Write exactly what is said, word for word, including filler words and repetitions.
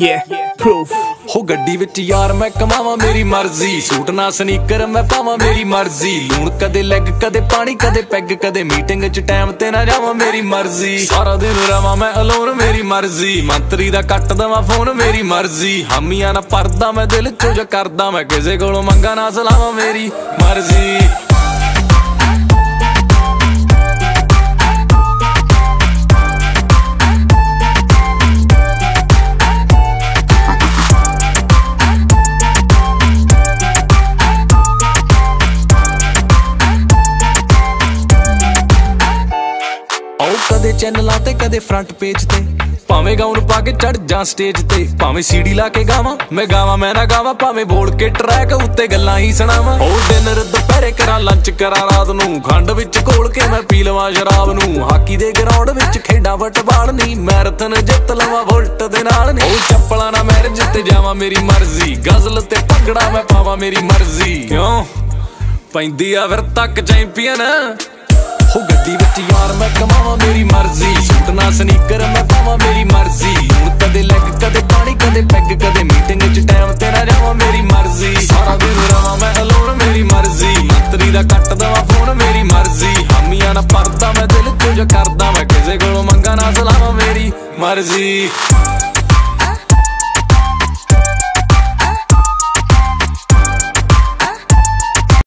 Yeah Proof। हो गड्डी विच यार मैं कमावा मेरी मर्जी, सूट ना स्नीकर मैं पावा मेरी मर्जी, लूण कदे लैग कदे पानी कदे पैग कदे मीटिंग च टाइम ते ना जावा मेरी मर्जी, सारा दिन रवा मैं अलोन मेरी मर्जी, मंत्री दा कट दवा फोन मेरी मर्जी, हामियां ना परदा मैं दिल चो जा करदा मैं किसे कोलों मंगा ना सलावा मेरी मर्जी। कदे चैनलां ते कदे फ्रंट पेज ते भावें गाउन पा के चढ़ जा स्टेज ते, भावें सीढ़ी ला के गावा मैं गावा मैं ना गावा, भावें बोल के ट्रैक उत्ते गल्लां ही सुनावा, ओ डिनर दोपहरे करा लंच करा रात नूं, खंड विच घोल के मैं पी लवा शराब नूं, हाकी दे ग्राउंड विच खेडा फुटबाल नी, मैराथन जित लवा वोल्ट दे नाल नी, ओ चप्पलां ना मैरिज ते जावा मेरी मर्जी, गजल ते पगड़ा मैं पावा मेरी मर्जी, क्यों पैंदी आ फिर तक चैंपियन। हो गड्डी विच यार मैं कमावा मेरी मर्जी, सूट ना स्नीकर मैं पावा मेरी मर्जी, लूण कदे लैग कदे पानी कदे पैग कदे मीटिंग च टाइम ते ना जावा मेरी मर्जी, सारा दिन रवा मैं अलोन मेरी मर्जी, मंत्री दा कट दवा फोन मेरी मर्जी, हामियां ना परदा मैं दिल चो जा करदा मैं किसे कोलों मंगा ना सलावा मेरी मर्जी।